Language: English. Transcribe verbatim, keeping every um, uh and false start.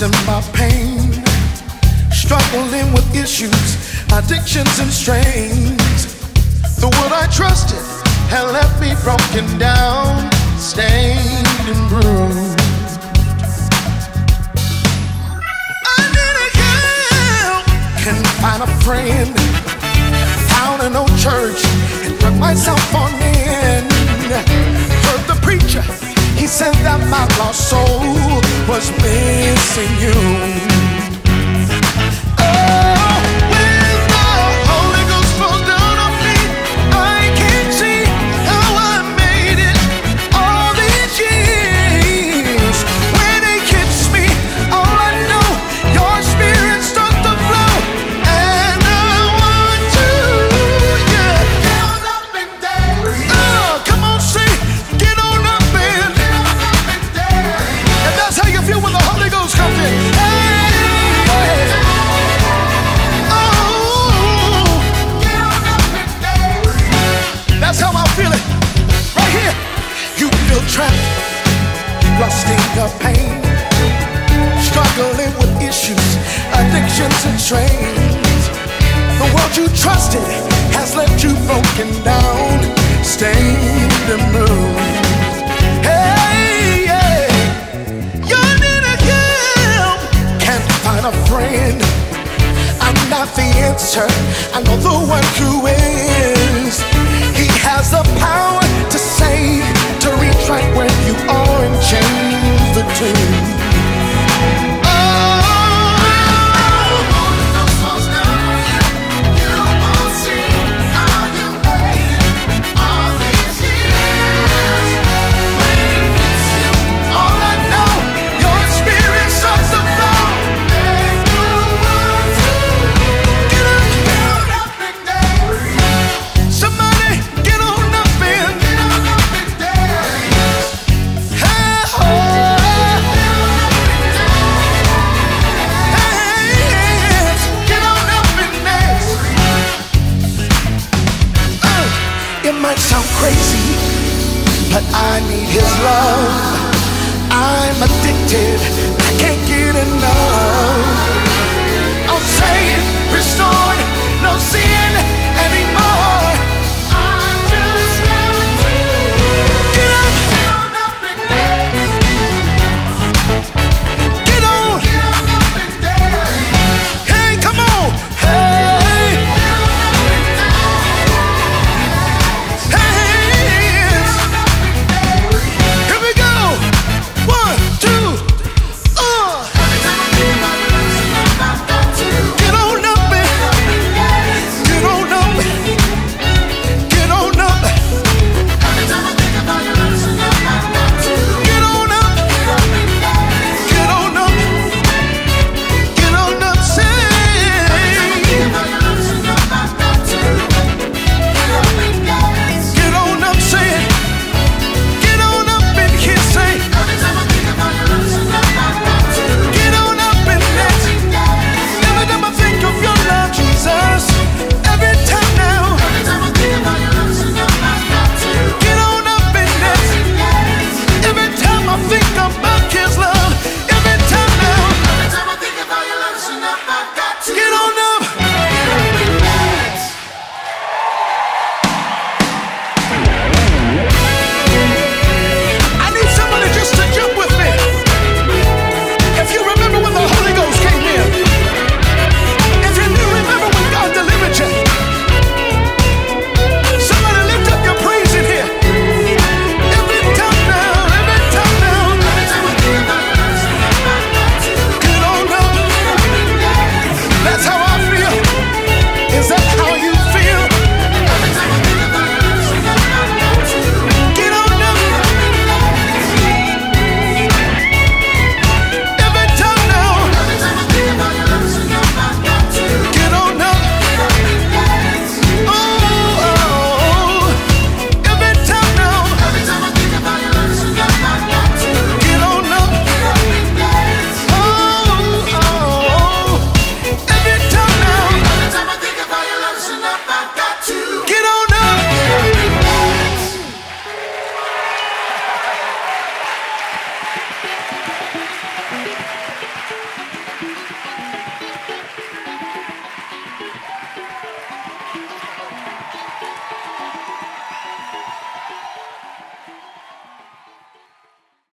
lost in my pain, struggling with issues, addictions and strains. The world I trusted had left me broken down, stained and bruised. I needed help, couldn't find a friend, found an old church and dug myself on in. Heard the preacher, he said that my lost soul was missing you. Of pain, struggling with issues, addictions and strains. The world you trusted has left you broken down, stained and bruised. Hey, yeah. You need a help, can't find a friend. I'm not the answer, I know the one who is. He has the power to save, to reach right where you are and change the tune. But I need his love. I'm addicted, I can't get enough. I'm saying